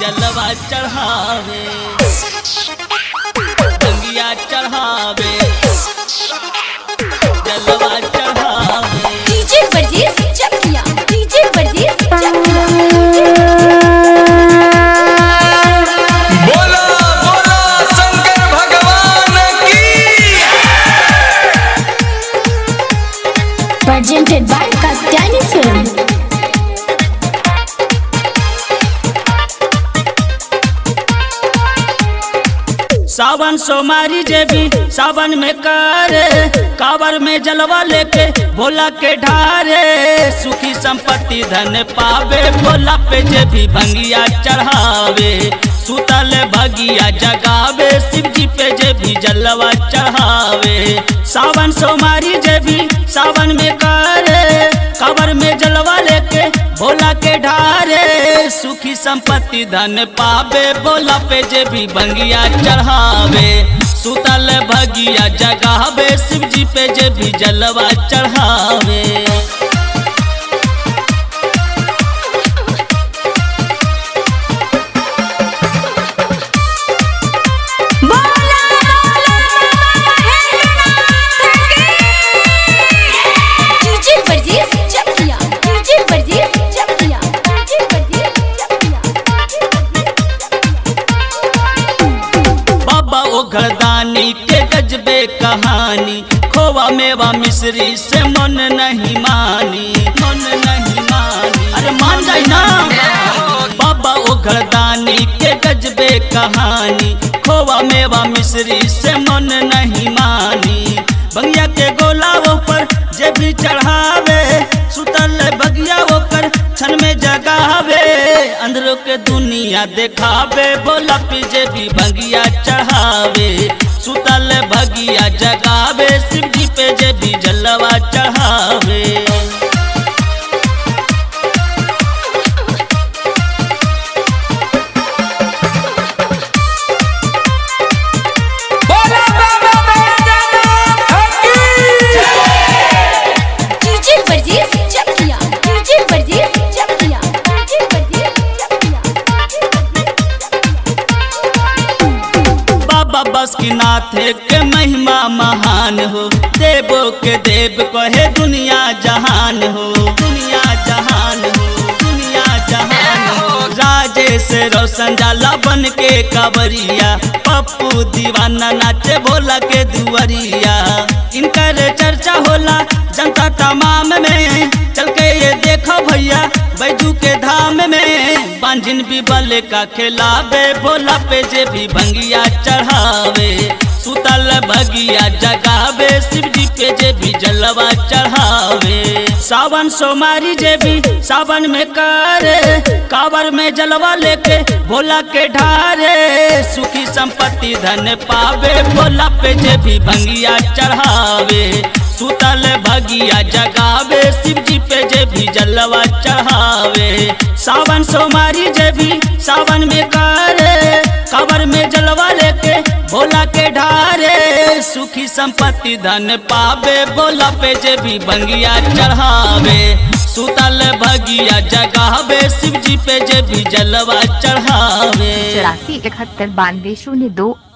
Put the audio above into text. जलवा चढ़ावे, रंगिया चढ़ावे, जलवा चढ़ावे। डीजे बर्दीस चकिया, डीजे बर्दीस चकिया। बोला बोला शंकर भगवान की। Presented by Katyani Film। सावन सोमारी जेबी सावन में करे, कावर में जलवा लेके भोला के ढारे, सुखी संपत्ति धन पावे, भोला पे जेबी भंगिया चढ़ावे, सुतल भगिया जगावे, शिवजी पे जेबी जलवा चढ़ावे। सावन सोमारी जेबी सावन में करे, कावर में जलवा लेके भोला के ढारे, सुखी संपत्ति धन पावे, भोला पे जेबी भंगिया चढ़ावे, सुतल भगिया जगावे, शिवजी पे जेबी जलवा चढ़ावे। घरदानी के गजबे कहानी, खोवा मेवा मिश्री से मन नहीं मानी, मन नहीं मानी। अरे मान जाए ना बाबा वो घरदानी के गजबे कहानी, खोवा मेवा मिश्री से मन नहीं मानी, बंगिया के गोला वो पर जेबी चढ़ावे, सुतल बगिया वो पर छन में जगावे, अंदरों के दुनिया देखावे, भोला पे जेबी भंगिया चढ़ावे, सुतल भगिया जगावे, शिवजी पे जेबी जलवा चढ़ावे। बस की नाथे के महिमा महान हो, देवो के देव कहे दुनिया जहान हो, दुनिया जहान हो, दुनिया जहान हो। राजे से रोशन जाला बन के कावरिया, पप्पू दीवाना नाचे भोला के दुआरिया, इनकर चर्चा होला जनता तमाम में, चल के ये देखो भैया बैजू के धाम में, बांझिन भी बल का खिलावे, भोला पे जेबी भंगिया चढ़ावे, सुतल भगिया जगावे, शिवजी पे जेबी जलवा चढ़ावे। सावन सोमारी जेबी सावन में करे, कावर में जलवा लेके भोला के ढारे, सुखी संपत्ति धन पावे, भोला पे जेबी भंगिया चढ़ावे, सुतल भगिया जगावे, शिवजी पे जेबी जलवा चढ़ावे। सावन सोमारी जेबी सावन में करे, कावर में जलवा लेके भोला के ढारे, सुखी संपत्ति धन पावे, भोला पे जेबी भंगिया चढ़ावे, सुतल भगिया जगावे, शिवजी पे जेबी जलवा चढ़ावे। 84719202